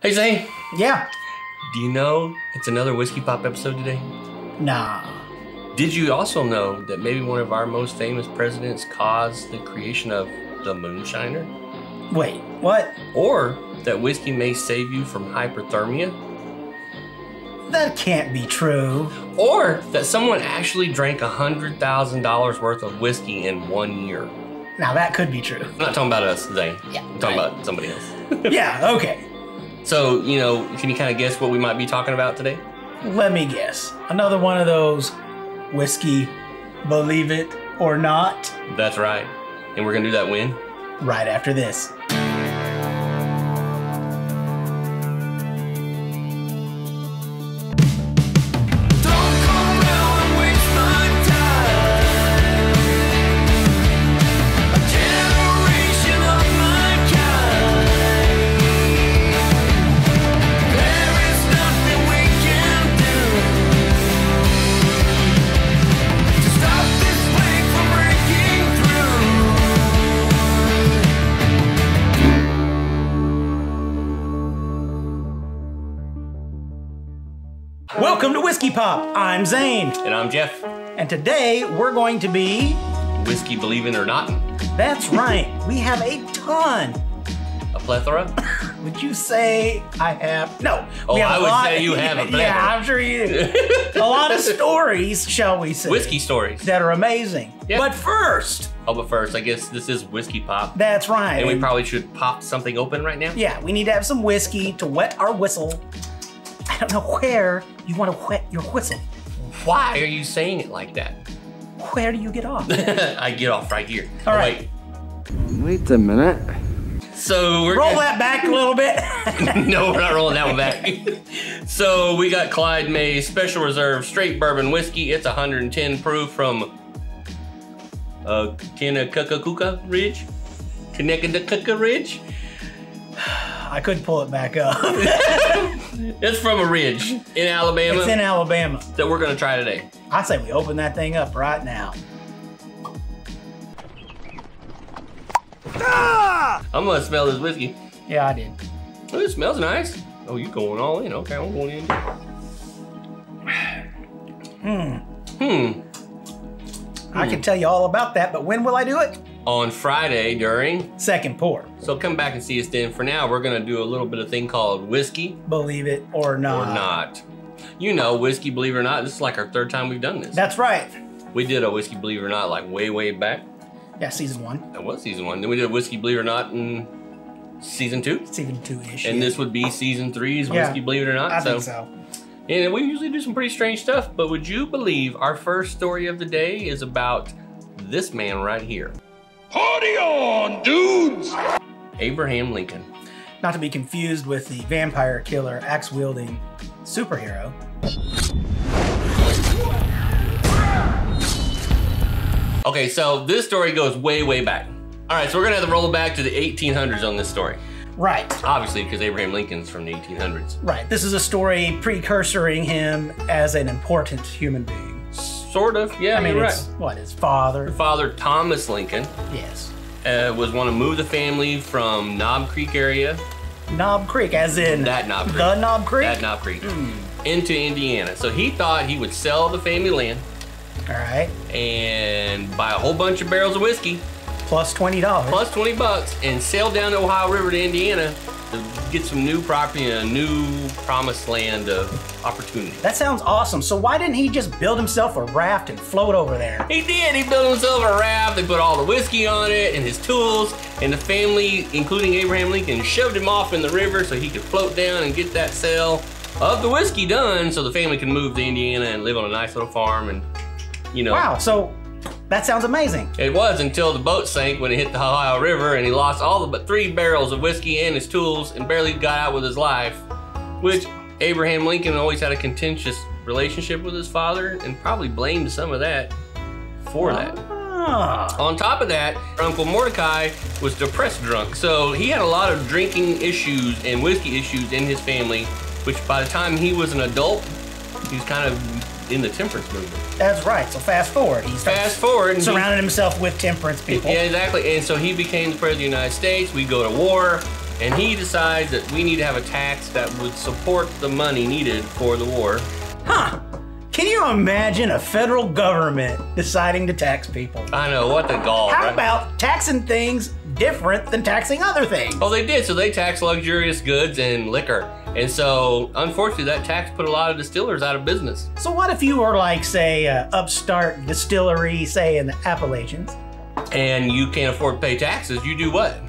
Hey Zane. Yeah. Do you know it's another Whiskey Pop episode today? Nah. Did you also know that maybe one of our most famous presidents caused the creation of the moonshiner? Wait, what? Or that whiskey may save you from hyperthermia? That can't be true. Or that someone actually drank $100,000 worth of whiskey in 1 year. Now that could be true. I'm not talking about us, Zane. Yeah. I'm talking about somebody else. Yeah, okay. So, you know, can you kind of guess what we might be talking about today? Let me guess. Another one of those whiskey, believe it or not. That's right. And we're going to do that when? Right after this. Welcome to Whiskey Pop. I'm Zane. And I'm Jeff. And today we're going to be... Whiskey believing or not. That's right. We have a ton. A plethora? Would you say I have... No. Oh, I would say you have a plethora. Yeah, I'm sure you do. A lot of stories, shall we say. Whiskey stories. That are amazing. Yep. But first... Oh, but first, I guess this is Whiskey Pop. That's right. And we probably should pop something open right now. Yeah, we need to have some whiskey to wet our whistle. I don't know where you want to wet your whistle. Why are you saying it like that? Where do you get off? I get off right here. All right. Wait a minute. So we're roll that back a little bit. No, we're not rolling that one back. So we got Clyde May's Special Reserve Straight Bourbon Whiskey. It's 110 proof from Conecuh Ridge. I could pull it back up. It's from a ridge in Alabama. It's in Alabama. That we're gonna try today. I say we open that thing up right now. Ah! I'm gonna smell this whiskey. Yeah, I did. Oh, it smells nice. Oh, you going all in. Okay, I'm going in. I can tell you all about that, but when will I do it? On Friday during second pour. So come back and see us then. For now, we're gonna do a little bit of thing called Whiskey Believe It or Not. Or not. You know, Whiskey Believe It or Not, this is like our third time we've done this. That's right. We did a Whiskey Believe It or Not like way, way back. Yeah, season one. That was season one. Then we did a Whiskey Believe It or Not in season two. Season two-ish. And this would be season three's Whiskey Believe It or Not. I think so. And we usually do some pretty strange stuff, but would you believe our first story of the day is about this man right here. Party on, dudes! Abraham Lincoln. Not to be confused with the vampire killer, axe-wielding superhero. Okay, so this story goes way, way back. All right, so we're gonna have to roll back to the 1800s on this story. Right. Obviously, because Abraham Lincoln's from the 1800s. Right, this is a story precursoring him as an important human being. Sort of, yeah, I mean, right. What, his father? His father, Thomas Lincoln. Yes. Was wanting to move the family from Knob Creek area. Knob Creek, as in? That Knob Creek. The Knob Creek? That Knob Creek. Into Indiana. So he thought he would sell the family land. All right. And buy a whole bunch of barrels of whiskey. Plus $20. Plus 20 bucks, and sail down the Ohio River to Indiana to get some new property and a new promised land of opportunity. That sounds awesome. So why didn't he just build himself a raft and float over there? He did. He built himself a raft. They put all the whiskey on it and his tools, and the family, including Abraham Lincoln, shoved him off in the river so he could float down and get that sale of the whiskey done so the family can move to Indiana and live on a nice little farm and, you know. Wow. So that sounds amazing. It was until the boat sank when it hit the Ohio River and he lost all but 3 barrels of whiskey and his tools and barely got out with his life, which Abraham Lincoln always had a contentious relationship with his father and probably blamed some of that for that. On top of that, Uncle Mordecai was depressed drunk. So he had a lot of drinking issues and whiskey issues in his family, which by the time he was an adult, he was kind of in the temperance movement. That's right. So fast forward. He surrounded himself with temperance people. Yeah, exactly. And so he became the president of the United States. We go to war. And he decides that we need to have a tax that would support the money needed for the war. Huh. Can you imagine a federal government deciding to tax people? I know, what the gall, right? How about taxing things different than taxing other things? Oh, they did, so they taxed luxurious goods and liquor. And so, unfortunately, that tax put a lot of distillers out of business. So what if you were like, say, an upstart distillery, say, in the Appalachians? And you can't afford to pay taxes, you do what?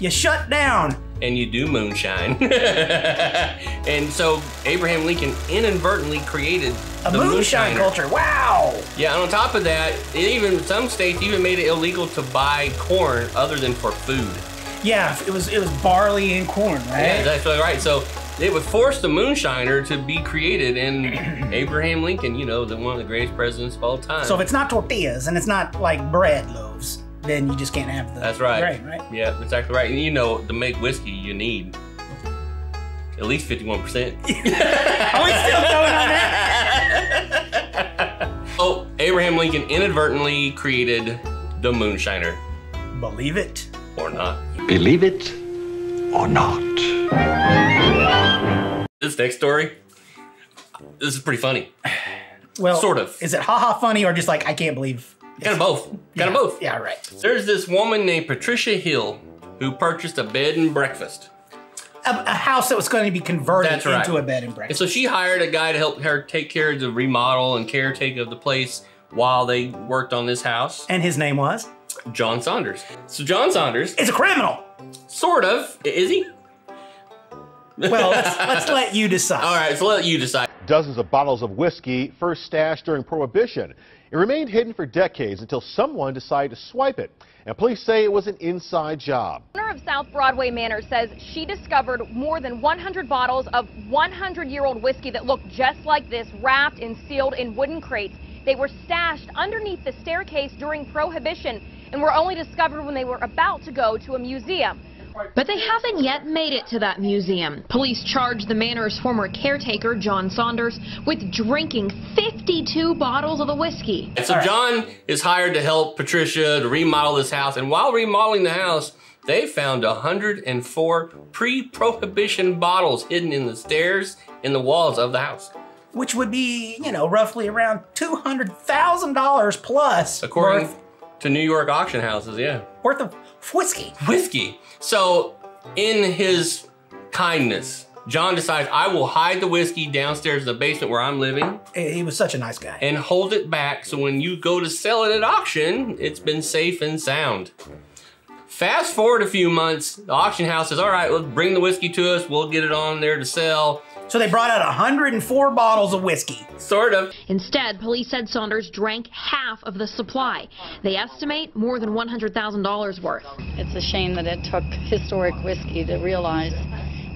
You shut down. And you do moonshine. And so Abraham Lincoln inadvertently created a moonshine culture. Wow. Yeah, and on top of that, it even some states even made it illegal to buy corn other than for food. Yeah, it was barley and corn, right? Yeah, that's right. So it would force the moonshiner to be created, and Abraham Lincoln, you know, one of the greatest presidents of all time. So if it's not tortillas and it's not like bread loaves, then you just can't have the grain, right? Yeah, exactly right. And you know, to make whiskey, you need at least 51%. Are we still going on that? Oh, Abraham Lincoln inadvertently created the moonshiner. Believe it or not. Believe it or not. This next story, this is pretty funny. Well, sort of. Is it haha funny or just like, I can't believe? Kind of both. Kind of both. Yeah, right. There's this woman named Patricia Hill who purchased a bed and breakfast. A house that was going to be converted into a bed and breakfast. And so she hired a guy to help her take care of the remodel and caretake of the place while they worked on this house. And his name was? John Saunders. So John Saunders is a criminal. Sort of. Is he? Well, let's let you decide. All right, so let you decide. Dozens of bottles of whiskey first stashed during Prohibition. It remained hidden for decades until someone decided to swipe it, and police say it was an inside job. The owner of South Broadway Manor says she discovered more than 100 bottles of 100-year-old whiskey that looked just like this, wrapped and sealed in wooden crates. They were stashed underneath the staircase during Prohibition and were only discovered when they were about to go to a museum. But they haven't yet made it to that museum. Police charged the manor's former caretaker, John Saunders, with drinking 52 bottles of the whiskey. And so John is hired to help Patricia to remodel this house. And while remodeling the house, they found 104 pre-Prohibition bottles hidden in the stairs in the walls of the house. Which would be, you know, roughly around $200,000 plus. According to New York auction houses, yeah. Worth of whiskey. Whiskey. So in his kindness, John decides, I will hide the whiskey downstairs in the basement where I'm living. He was such a nice guy. And hold it back so when you go to sell it at auction, it's been safe and sound. Fast forward a few months, the auction house says, all right, well, bring the whiskey to us. We'll get it on there to sell. So they brought out 104 bottles of whiskey. Sort of. Instead, police said Saunders drank half of the supply. They estimate more than $100,000 worth. It's a shame that it took historic whiskey to realize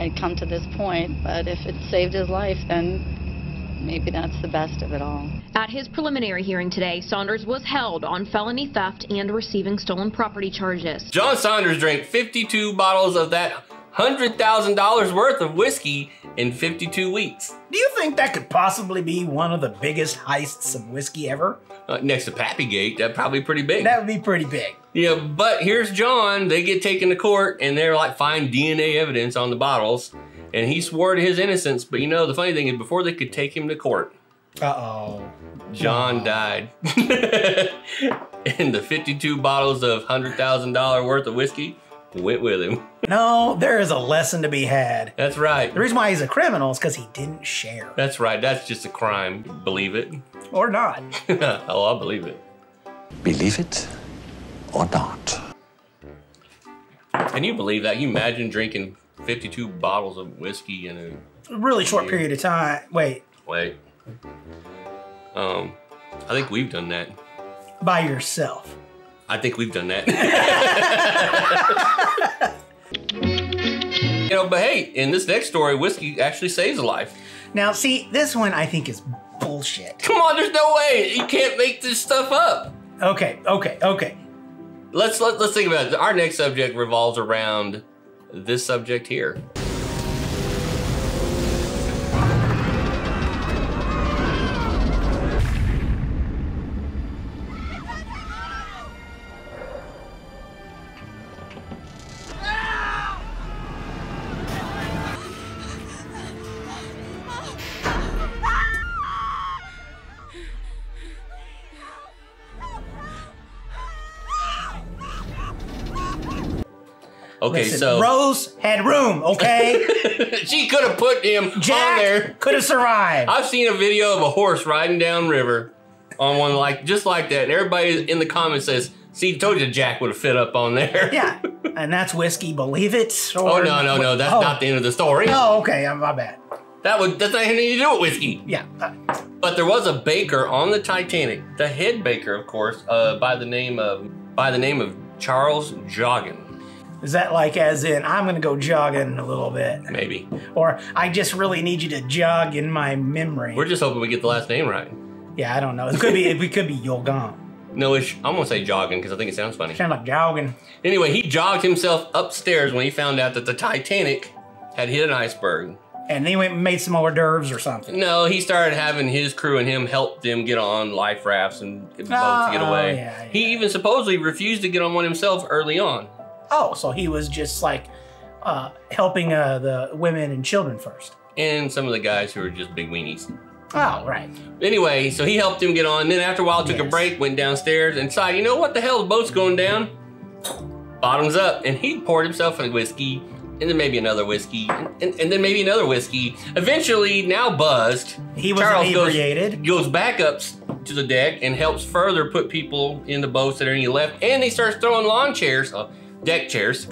and come to this point, but if it saved his life, then maybe that's the best of it all. At his preliminary hearing today, Saunders was held on felony theft and receiving stolen property charges. John Saunders drank 52 bottles of that $100,000 worth of whiskey in 52 weeks. Do you think that could possibly be one of the biggest heists of whiskey ever? Next to Pappygate, that'd probably be pretty big. That would be pretty big. Yeah, but here's John. They get taken to court and they're like, find DNA evidence on the bottles. And he swore to his innocence, but you know, the funny thing is before they could take him to court, John died. And the 52 bottles of $100,000 worth of whiskey went with him. No, there is a lesson to be had. That's right. The reason why he's a criminal is because he didn't share. That's right. That's just a crime. Believe it. Or not. Oh, I'll believe it. Believe it or not. Can you believe that? Can you imagine drinking 52 bottles of whiskey in a really short period of time. Wait. I think we've done that. By yourself. I think we've done that. You know, but hey, in this next story, whiskey actually saves a life. Now, see, this one I think is bullshit. Come on, there's no way. You can't make this stuff up. Okay. Let's think about it. Our next subject revolves around this subject here. Okay, listen, so Rose had room, okay? She could have put him Jack on there. Could have survived. I've seen a video of a horse riding down river on one like just like that, and everybody in the comments says, "See, told you Jack would have fit up on there." Yeah, and that's whiskey. Believe it? Or, oh no, no, no, that's not the end of the story. Oh, okay, my bad. That's not anything to do with whiskey. Yeah. But there was a baker on the Titanic, the head baker, of course, by the name of Charles Joughin. Is that like as in, I'm gonna go jogging a little bit? Maybe. Or I just really need you to jog in my memory. We're just hoping we get the last name right. Yeah, I don't know. It could be, it could be Joughin. No, I'm gonna say jogging because I think it sounds funny. Sounds like jogging. Anyway, he jogged himself upstairs when he found out that the Titanic had hit an iceberg. And then he went and made some hors d'oeuvres or something. No, he started having his crew and him help them get on life rafts and boats to get away. Yeah, yeah. He even supposedly refused to get on one himself early on. Oh, so he was just like helping the women and children first. And some of the guys who were just big weenies. Oh, right. Anyway, so he helped him get on. Then after a while, took a break, went downstairs and decided, you know what the hell, the boat's going down. Bottoms up. And he poured himself a whiskey. And then maybe another whiskey, and then maybe another whiskey. Eventually, now buzzed, he was inebriated. Goes back up to the deck and helps further put people in the boats that are any left. And he starts throwing lawn chairs, deck chairs,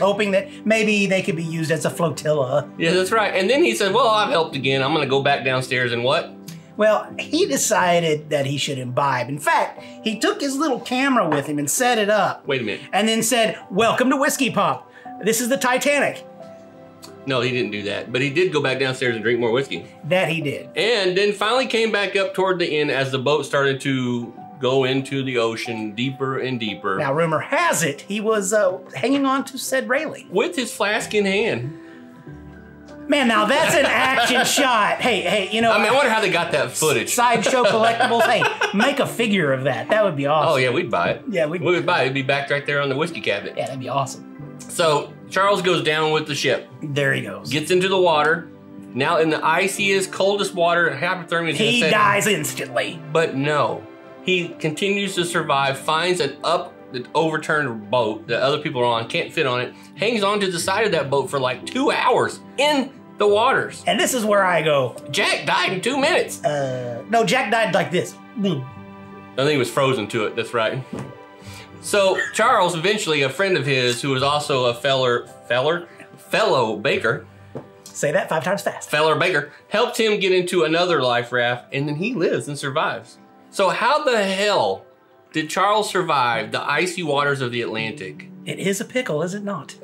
hoping that maybe they could be used as a flotilla. Yeah, that's right. And then he said, "Well, I've helped again. I'm going to go back downstairs and what?" Well, he decided that he should imbibe. In fact, he took his little camera with him and set it up. Wait a minute. And then said, "Welcome to Whiskey Pop. This is the Titanic." No, he didn't do that, but he did go back downstairs and drink more whiskey. That he did. And then finally came back up toward the end as the boat started to go into the ocean deeper and deeper. Now, rumor has it, he was hanging on to said railing. With his flask in hand. Man, now that's an action shot. Hey, you know. I mean, I wonder how they got that footage. Sideshow Collectibles. Hey, make a figure of that. That would be awesome. Oh, yeah, we'd buy it. Yeah, we'd buy it. It'd be back right there on the whiskey cabinet. Yeah, that'd be awesome. So Charles goes down with the ship. There he goes. Gets into the water. Now in the iciest, coldest water, hypothermia. He dies instantly. But no, he continues to survive. Finds an overturned boat that other people are on, can't fit on it. Hangs onto the side of that boat for like 2 hours in the waters. And this is where I go, Jack died in 2 minutes. No, Jack died like this. I think he was frozen to it. That's right. So Charles, eventually a friend of his who was also a fellow baker. Say that 5 times fast. Feller baker helped him get into another life raft, and then he lives and survives. So how the hell did Charles survive the icy waters of the Atlantic? It is a pickle, is it not?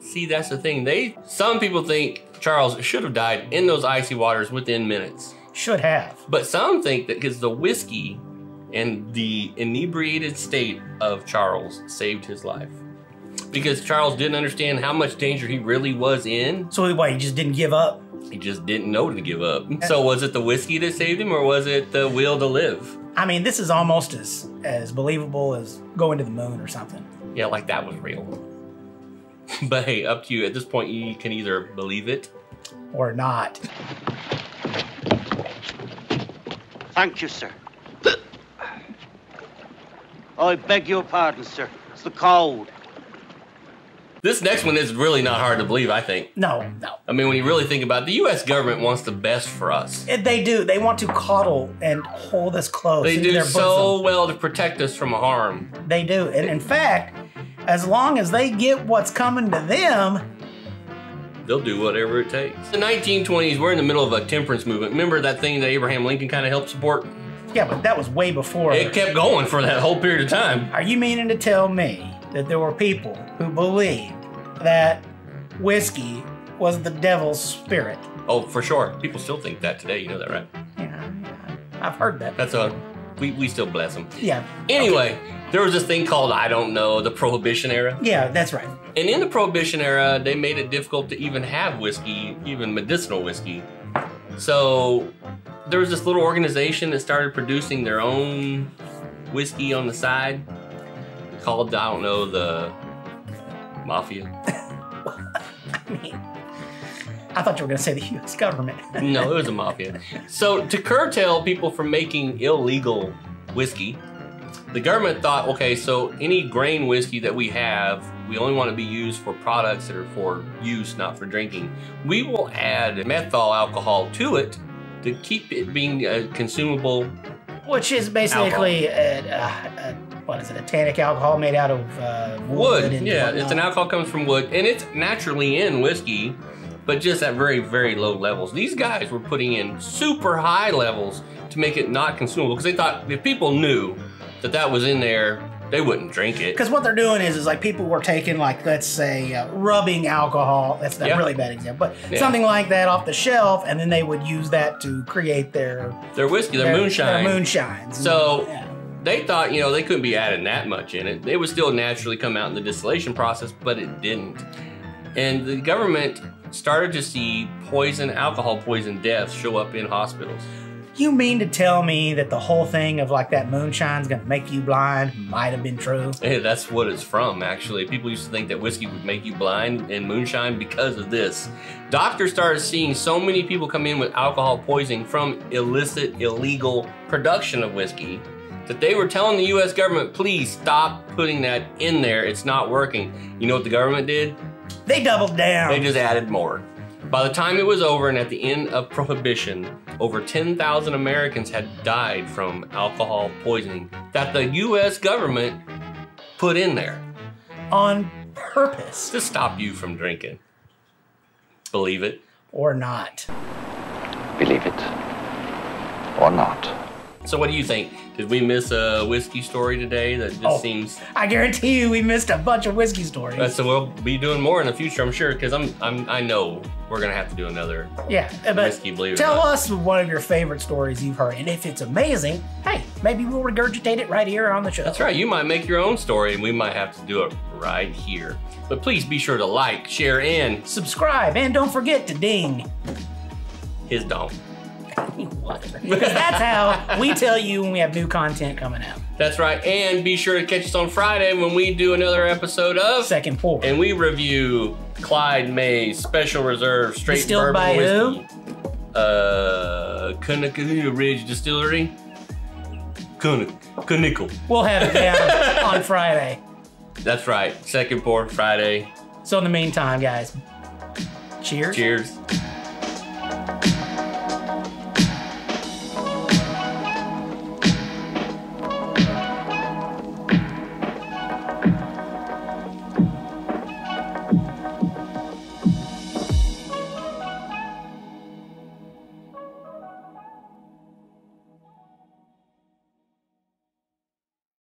See, that's the thing. Some people think Charles should have died in those icy waters within minutes. Should have. But some think that because the whiskey and the inebriated state of Charles saved his life. Because Charles didn't understand how much danger he really was in. So why, he just didn't give up? He just didn't know to give up. So was it the whiskey that saved him, or was it the will to live? I mean, this is almost as believable as going to the moon or something. Yeah, like that was real. But hey, up to you. At this point, you can either believe it or not. Thank you, sir. I beg your pardon, sir. It's the cold. This next one is really not hard to believe, I think. No, no. I mean, when you really think about it, the U.S. government wants the best for us. They do. They want to coddle and hold us close. They do so well to protect us from harm. They do. And in fact, as long as they get what's coming to them, they'll do whatever it takes. The 1920s, we're in the middle of a temperance movement. Remember that thing that Abraham Lincoln kind of helped support? Yeah, but that was way before. It kept going for that whole period of time. Are you meaning to tell me that there were people who believed that whiskey was the devil's spirit? Oh, for sure. People still think that today. You know that, right? Yeah, I've heard that. That's a, we still bless them. Yeah. Anyway, okay. There was this thing called, I don't know, the Prohibition era. Yeah, that's right. And in the Prohibition era, they made it difficult to even have whiskey, even medicinal whiskey. So there was this little organization that started producing their own whiskey on the side called, I don't know, the Mafia. I mean, I thought you were going to say the U.S. government. No, it was a Mafia. So to curtail people from making illegal whiskey, the government thought, okay, so any grain whiskey that we have We only want to be used for products that are for use, not for drinking. We will add methyl alcohol to it to keep it being consumable. Which is basically a tannic alcohol made out of wood. Yeah, it's an alcohol comes from wood, and it's naturally in whiskey, but just at very, very low levels. These guys were putting in super high levels to make it not consumable, because they thought if people knew that that was in there, they wouldn't drink it. Because what they're doing is like people were taking, like, let's say rubbing alcohol. That's not a really bad example, but something like that off the shelf, and then they would use that to create their whiskey, their moonshine. Their moonshine. So they thought, you know, they couldn't be adding that much in it. It would still naturally come out in the distillation process, but it didn't. And the government started to see alcohol poison deaths show up in hospitals. You mean to tell me that the whole thing of like that moonshine's gonna make you blind might have been true? Yeah, that's what it's from, actually. People used to think that whiskey would make you blind and moonshine because of this. Doctors started seeing so many people come in with alcohol poisoning from illegal production of whiskey that they were telling the U.S. government, please stop putting that in there. It's not working. You know what the government did? They doubled down. They just added more. By the time it was over and at the end of Prohibition, over 10,000 Americans had died from alcohol poisoning that the U.S. government put in there. On purpose. To stop you from drinking. Believe it. Or not. Believe it. Or not. So what do you think? Did we miss a whiskey story today that just seems... I guarantee you we missed a bunch of whiskey stories. So we'll be doing more in the future, I'm sure, because I know we're going to have to do another whiskey, believe it or not. Tell us one of your favorite stories you've heard, and if it's amazing, hey, maybe we'll regurgitate it right here on the show. That's right. You might make your own story, and we might have to do it right here. But please be sure to like, share, and... subscribe, and don't forget to ding. His dong. Because that's how we tell you when we have new content coming out. That's right. And be sure to catch us on Friday when we do another episode of Second Pour. And we review Clyde May's Special Reserve Straight Distilled Bourbon Whiskey. Conecuh Ridge Distillery. Conecuh. We'll have it down on Friday. That's right. Second Pour Friday. So in the meantime, guys, cheers. Cheers.